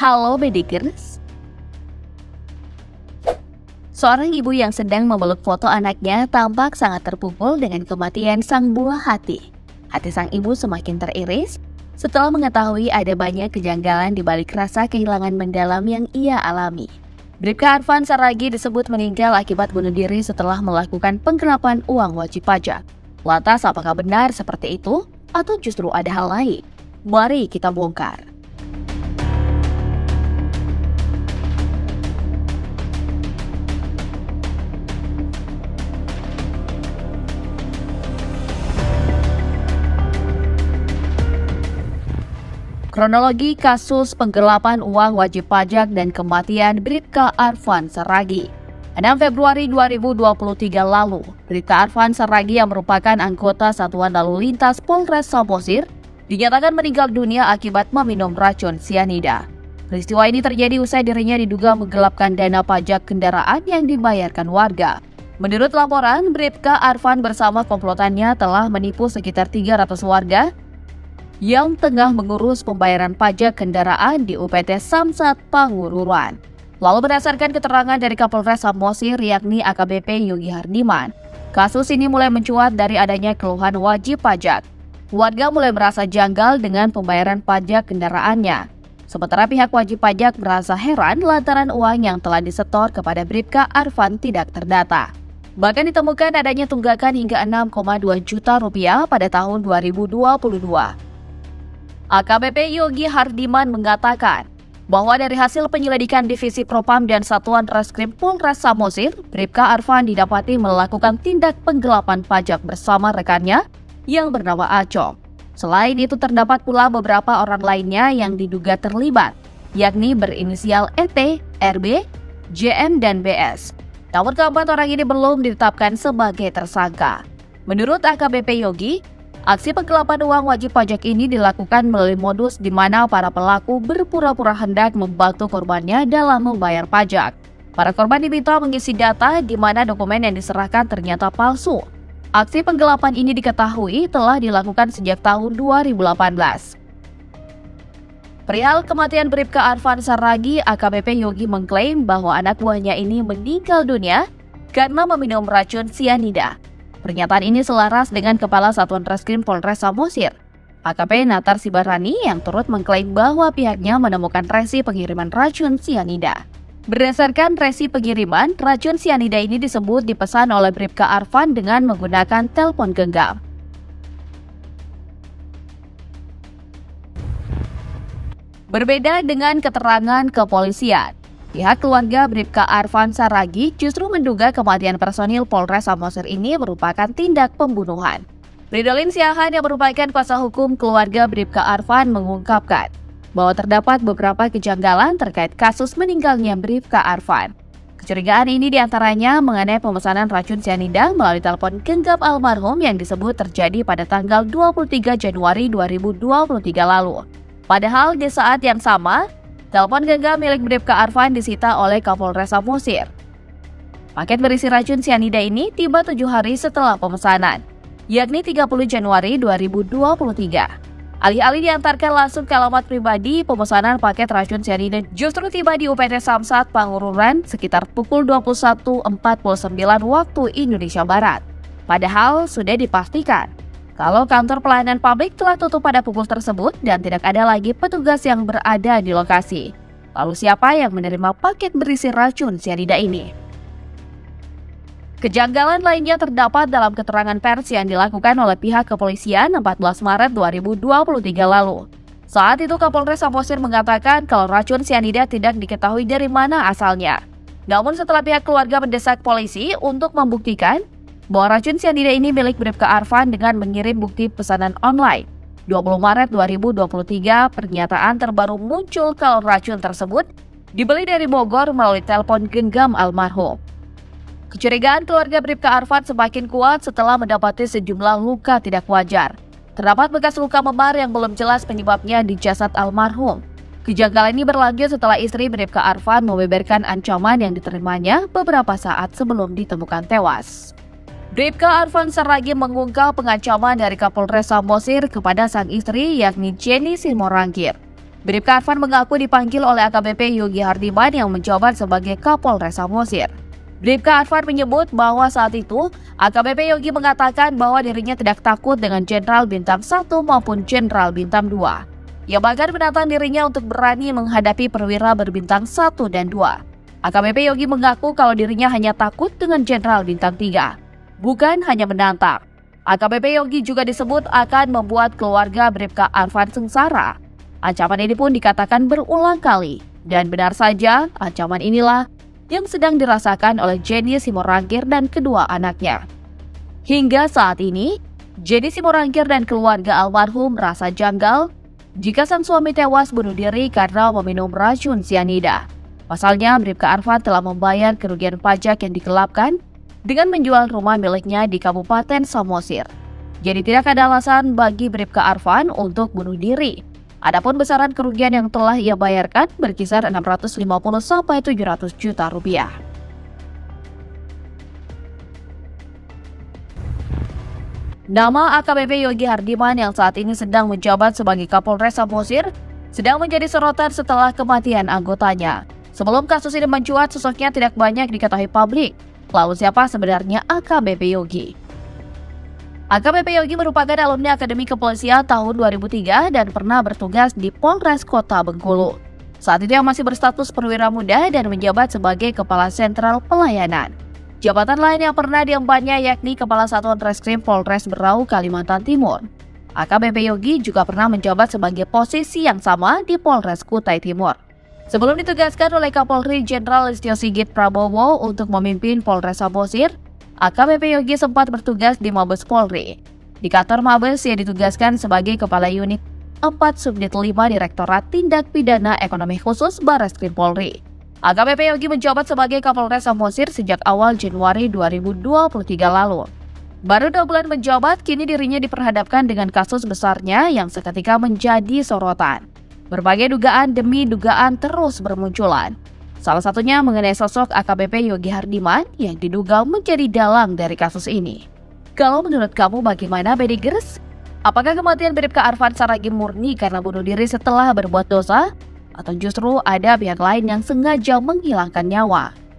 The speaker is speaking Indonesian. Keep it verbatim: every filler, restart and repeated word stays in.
Halo Bedikers. Seorang ibu yang sedang memeluk foto anaknya tampak sangat terpukul dengan kematian sang buah hati. Hati sang ibu semakin teriris setelah mengetahui ada banyak kejanggalan di balik rasa kehilangan mendalam yang ia alami. Bripka Arfan Saragih disebut meninggal akibat bunuh diri setelah melakukan penggelapan uang wajib pajak. Lantas apakah benar seperti itu atau justru ada hal lain? Mari kita bongkar. Kronologi kasus penggelapan uang wajib pajak dan kematian Bripka Arfan Saragih. enam Februari dua ribu dua puluh tiga lalu, Bripka Arfan Saragih yang merupakan anggota Satuan Lalu Lintas Polres Samosir dinyatakan meninggal dunia akibat meminum racun sianida. Peristiwa ini terjadi usai dirinya diduga menggelapkan dana pajak kendaraan yang dibayarkan warga. Menurut laporan, Bripka Arfan bersama komplotannya telah menipu sekitar tiga ratus warga yang tengah mengurus pembayaran pajak kendaraan di U P T Samsat Pangururan. Lalu berdasarkan keterangan dari Kapolres Samosir yakni A K B P Yogie Hardiman, kasus ini mulai mencuat dari adanya keluhan wajib pajak. Warga mulai merasa janggal dengan pembayaran pajak kendaraannya. Sementara pihak wajib pajak merasa heran lantaran uang yang telah disetor kepada Bripka Arfan tidak terdata. Bahkan ditemukan adanya tunggakan hingga enam koma dua juta rupiah pada tahun dua ribu dua puluh dua. A K B P Yogie Hardiman mengatakan bahwa dari hasil penyelidikan Divisi Propam dan Satuan Reskrim Polres Samosir, Bripka Arfan didapati melakukan tindak penggelapan pajak bersama rekannya yang bernama Acom. Selain itu terdapat pula beberapa orang lainnya yang diduga terlibat, yakni berinisial E T, R B, J M, dan B S. Namun keempat orang ini belum ditetapkan sebagai tersangka. Menurut A K B P Yogie, aksi penggelapan uang wajib pajak ini dilakukan melalui modus di mana para pelaku berpura-pura hendak membantu korbannya dalam membayar pajak. Para korban diminta mengisi data di mana dokumen yang diserahkan ternyata palsu. Aksi penggelapan ini diketahui telah dilakukan sejak tahun dua ribu delapan belas. Perihal kematian Bripka Arfan Saragih, A K B P Yogie mengklaim bahwa anak buahnya ini meninggal dunia karena meminum racun sianida. Pernyataan ini selaras dengan Kepala Satuan Reskrim Polres Samosir, A K P Natar Sibarani yang turut mengklaim bahwa pihaknya menemukan resi pengiriman racun sianida. Berdasarkan resi pengiriman, racun sianida ini disebut dipesan oleh Bripka Arfan dengan menggunakan telepon genggam. Berbeda dengan keterangan kepolisian, pihak keluarga Bripka Arfan Saragih justru menduga kematian personil Polres Samosir ini merupakan tindak pembunuhan. Bridolin Siahan yang merupakan kuasa hukum keluarga Bripka Arfan mengungkapkan bahwa terdapat beberapa kejanggalan terkait kasus meninggalnya Bripka Arfan. Kecurigaan ini diantaranya mengenai pemesanan racun sianida melalui telepon genggam almarhum yang disebut terjadi pada tanggal dua puluh tiga Januari dua ribu dua puluh tiga lalu. Padahal di saat yang sama, telepon genggam milik Bripka Arfan disita oleh Kapolres Samosir. Paket berisi racun sianida ini tiba tujuh hari setelah pemesanan, yakni tiga puluh Januari dua ribu dua puluh tiga. Alih-alih diantarkan langsung ke alamat pribadi, pemesanan paket racun sianida justru tiba di U P T Samsat Pangururan sekitar pukul dua puluh satu empat puluh sembilan waktu Indonesia Barat. Padahal sudah dipastikan kalau kantor pelayanan publik telah tutup pada pukul tersebut dan tidak ada lagi petugas yang berada di lokasi. Lalu siapa yang menerima paket berisi racun sianida ini? Kejanggalan lainnya terdapat dalam keterangan pers yang dilakukan oleh pihak kepolisian empat belas Maret dua ribu dua puluh tiga lalu. Saat itu Kapolres Samosir mengatakan kalau racun sianida tidak diketahui dari mana asalnya. Namun setelah pihak keluarga mendesak polisi untuk membuktikan bahwa racun sianida ini milik Bripka Arfan dengan mengirim bukti pesanan online. dua puluh Maret dua ribu dua puluh tiga, pernyataan terbaru muncul kalau racun tersebut dibeli dari Bogor melalui telepon genggam almarhum. Kecurigaan keluarga Bripka Arfan semakin kuat setelah mendapati sejumlah luka tidak wajar. Terdapat bekas luka memar yang belum jelas penyebabnya di jasad almarhum. Kejanggalan ini berlanjut setelah istri Bripka Arfan membeberkan ancaman yang diterimanya beberapa saat sebelum ditemukan tewas. Bripka Arfan Saragih mengungkap pengancaman dari Kapolres Samosir kepada sang istri yakni Jenny Simorangkir. Bripka Arfan mengaku dipanggil oleh A K B P Yogie Hardiman yang menjabat sebagai Kapolres Samosir. Bripka Arfan menyebut bahwa saat itu A K B P Yogie mengatakan bahwa dirinya tidak takut dengan Jenderal Bintang satu maupun Jenderal Bintang dua. Ia bahkan menantang dirinya untuk berani menghadapi perwira berbintang satu dan dua. A K B P Yogie mengaku kalau dirinya hanya takut dengan Jenderal Bintang tiga, bukan hanya menantang. A K B P Yogie juga disebut akan membuat keluarga Bripka Arfan sengsara. Ancaman ini pun dikatakan berulang kali, dan benar saja ancaman inilah yang sedang dirasakan oleh Jenny Simorangkir dan kedua anaknya. Hingga saat ini, Jenny Simorangkir dan keluarga almarhum merasa janggal jika sang suami tewas bunuh diri karena meminum racun sianida. Pasalnya, Bripka Arfan telah membayar kerugian pajak yang digelapkan dengan menjual rumah miliknya di Kabupaten Samosir. Jadi tidak ada alasan bagi Bripka Arfan untuk bunuh diri. Adapun besaran kerugian yang telah ia bayarkan berkisar enam ratus lima puluh sampai tujuh ratus juta rupiah. Nama A K B P Yogie Hardiman yang saat ini sedang menjabat sebagai Kapolres Samosir sedang menjadi sorotan setelah kematian anggotanya. Sebelum kasus ini mencuat, sosoknya tidak banyak diketahui publik. Lalu siapa sebenarnya A K B P Yogie? A K B P Yogie merupakan alumni Akademi Kepolisian tahun dua ribu tiga dan pernah bertugas di Polres Kota Bengkulu. Saat itu ia masih berstatus perwira muda dan menjabat sebagai Kepala Sentral Pelayanan. Jabatan lain yang pernah diembannya yakni Kepala Satuan Reskrim Polres Berau, Kalimantan Timur. A K B P Yogie juga pernah menjabat sebagai posisi yang sama di Polres Kutai Timur. Sebelum ditugaskan oleh Kapolri Jenderal Listyo Sigit Prabowo untuk memimpin Polres Samosir, A K B P Yogie sempat bertugas di Mabes Polri. Di kantor Mabes, ia ditugaskan sebagai Kepala Unit empat Subdit lima Direktorat Tindak Pidana Ekonomi Khusus Barreskrim Polri. A K B P Yogie menjabat sebagai Kapolres Samosir sejak awal Januari dua ribu dua puluh tiga lalu. Baru dua bulan menjabat, kini dirinya diperhadapkan dengan kasus besarnya yang seketika menjadi sorotan. Berbagai dugaan demi dugaan terus bermunculan. Salah satunya mengenai sosok A K B P Yogie Hardiman yang diduga menjadi dalang dari kasus ini. Kalau menurut kamu bagaimana, Bedigers? Apakah kematian Bripka Arfan Saragih murni karena bunuh diri setelah berbuat dosa? Atau justru ada pihak lain yang sengaja menghilangkan nyawa?